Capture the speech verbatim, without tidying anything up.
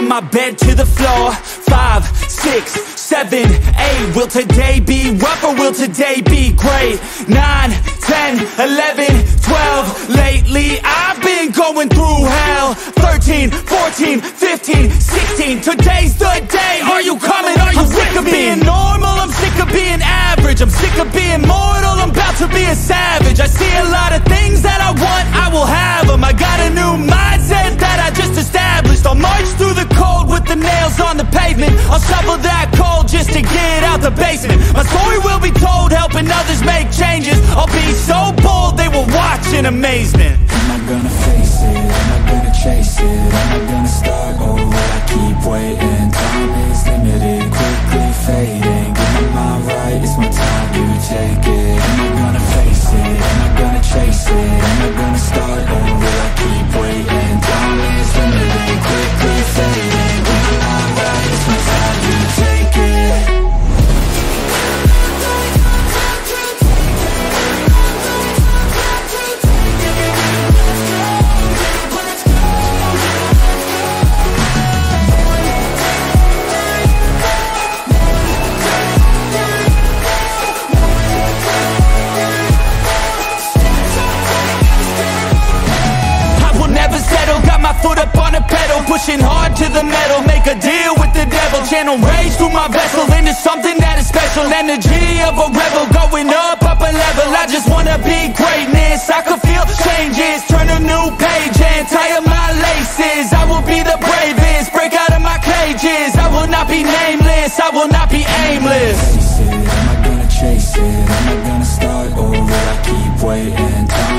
from my bed to the floor. Five, six, seven, eight. Will today be rough or will today be great? Nine, ten, eleven, twelve. Lately I've been going through hell. Thirteen, fourteen, fifteen, sixteen. Today's the day. Are you coming? Are you with me? I'm sick of being normal. I'm sick of being average. I'm sick of being mortal. I'm about to be a savage. I see a lot of things that I want. I will have them. I got a new mindset that I just established. I'll march through the cold with the nails on the pavement. I'll shovel that coal just to get out the basement. My story will be told, helping others make changes. I'll be so bold, they will watch in amazement. Am I gonna face it? Am I gonna chase it? Am I gonna start or will I keep waiting? Time is limited, quickly fading. Get my mind right, it's my time to take it. Am I gonna face it? Am I gonna chase it? Am I gonna start or will I keep waiting? Time is limited, quickly fading. Get my mind right, it's my time to take it. Pushing hard to the metal, make a deal with the devil. Channel rage through my vessel into something that is special. Energy of a rebel, going up, up a level. I just wanna be greatness, I can feel changes. Turn a new page and tie up my laces. I will be the bravest, break out of my cages. I will not be nameless, I will not be aimless. Am I gonna chase it? Am I gonna start or will I keep waiting?